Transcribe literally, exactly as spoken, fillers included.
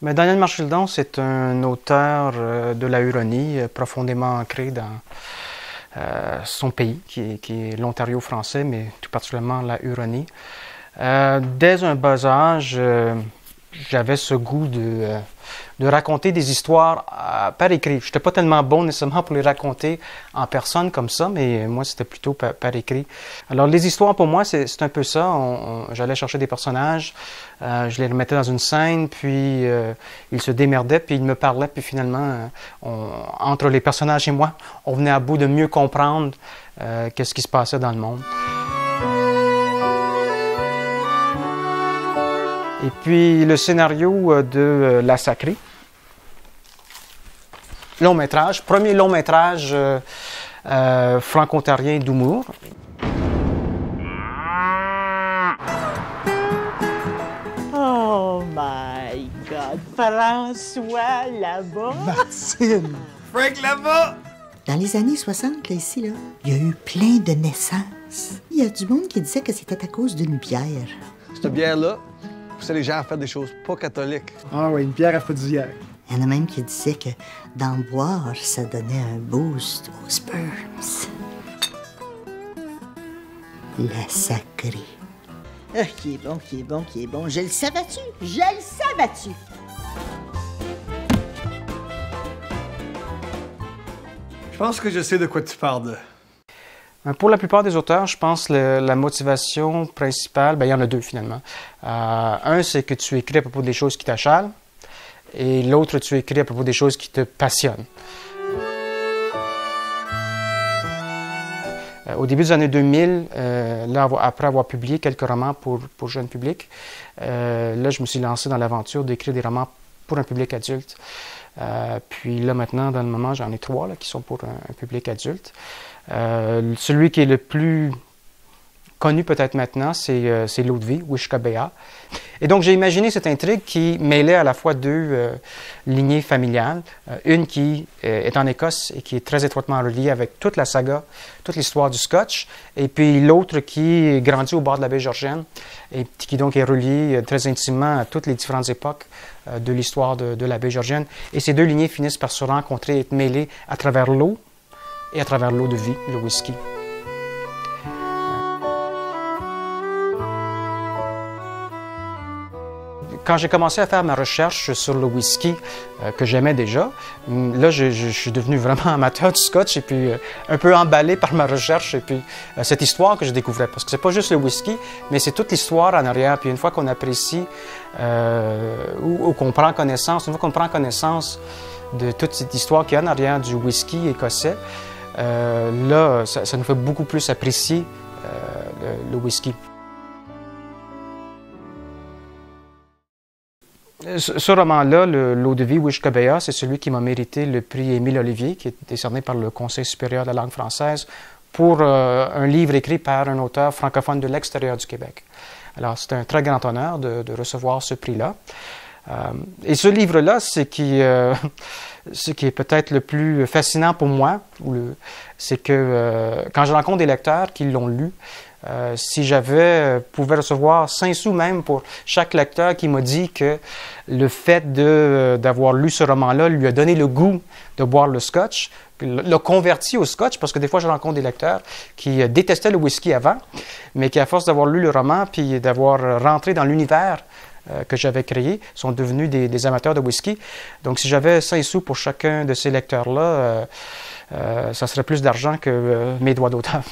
Mais Daniel Marchildon, c'est un auteur de la Huronie, profondément ancré dans euh, son pays, qui est, qui est l'Ontario français, mais tout particulièrement la Huronie. Euh, dès un bas âge, euh, j'avais ce goût de, de raconter des histoires à, par écrit. Je n'étais pas tellement bon nécessairement pour les raconter en personne comme ça, mais moi, c'était plutôt par, par écrit. Alors, les histoires, pour moi, c'est un peu ça. J'allais chercher des personnages, euh, je les remettais dans une scène, puis euh, ils se démerdaient, puis ils me parlaient, puis finalement, on, entre les personnages et moi, on venait à bout de mieux comprendre euh, qu'est-ce qui se passait dans le monde. Et puis le scénario de La Sacrée, long métrage, premier long métrage euh, euh, franco-ontarien d'humour. Oh my God, François là-bas. Maxime, Frank là-bas. Dans les années soixante, là, ici, là, il y a eu plein de naissances. Il y a du monde qui disait que c'était à cause d'une bière. Cette bière-là poussait les gens à faire des choses pas catholiques. Ah oui, une bière à feu d'hier. Il y en a même qui disaient que d'en boire, ça donnait un boost aux sperms. La Sacrée. Ah, qui est bon, qui est bon, qui est bon. Je le savais-tu? Je le savais-tu? Je pense que je sais de quoi tu parles. Pour la plupart des auteurs, je pense que la motivation principale, ben, il y en a deux finalement. Euh, un, c'est que tu écris à propos des choses qui t'achalent, et l'autre, tu écris à propos des choses qui te passionnent. Euh, au début des années deux mille, euh, là, après avoir publié quelques romans pour, pour jeune public, euh, là, je me suis lancé dans l'aventure d'écrire des romans pour un public adulte. Euh, puis là, maintenant, dans le moment, j'en ai trois là, qui sont pour un, un public adulte. Euh, celui qui est le plus connu peut-être maintenant, c'est euh, L'eau de vie, Wiskybae. Et donc, j'ai imaginé cette intrigue qui mêlait à la fois deux euh, lignées familiales. Euh, une qui euh, est en Écosse et qui est très étroitement reliée avec toute la saga, toute l'histoire du Scotch. Et puis l'autre qui grandit au bord de la baie georgienne et qui donc est reliée euh, très intimement à toutes les différentes époques euh, de l'histoire de, de la baie georgienne. Et ces deux lignées finissent par se rencontrer et être mêlées à travers l'eau et à travers l'eau de vie, le whisky. Quand j'ai commencé à faire ma recherche sur le whisky, euh, que j'aimais déjà, là, je, je, je suis devenu vraiment amateur du Scotch et puis euh, un peu emballé par ma recherche et puis euh, cette histoire que je découvrais. Parce que c'est pas juste le whisky, mais c'est toute l'histoire en arrière. Puis une fois qu'on apprécie euh, ou, ou qu'on prend connaissance, une fois qu'on prend connaissance de toute cette histoire qu'il y a en arrière du whisky écossais, euh, là, ça, ça nous fait beaucoup plus apprécier euh, le, le whisky. Ce, ce roman-là, L'eau de vie, Wiskybae, c'est celui qui m'a mérité le prix Émile Olivier, qui est décerné par le Conseil supérieur de la langue française, pour euh, un livre écrit par un auteur francophone de l'extérieur du Québec. Alors, c'est un très grand honneur de, de recevoir ce prix-là. Euh, et ce livre-là, c'est qui, euh, ce qui est peut-être le plus fascinant pour moi, c'est que euh, quand je rencontre des lecteurs qui l'ont lu, euh, si j'avais euh, pouvais recevoir cinq sous même pour chaque lecteur qui m'a dit que le fait d'avoir euh, lu ce roman-là lui a donné le goût de boire le Scotch, l'a converti au Scotch, parce que des fois, je rencontre des lecteurs qui euh, détestaient le whisky avant, mais qui, à force d'avoir lu le roman, puis d'avoir rentré dans l'univers que j'avais créé, sont devenus des, des amateurs de whisky. Donc, si j'avais cinq sous pour chacun de ces lecteurs-là, euh, euh, ça serait plus d'argent que euh, mes droits d'auteur.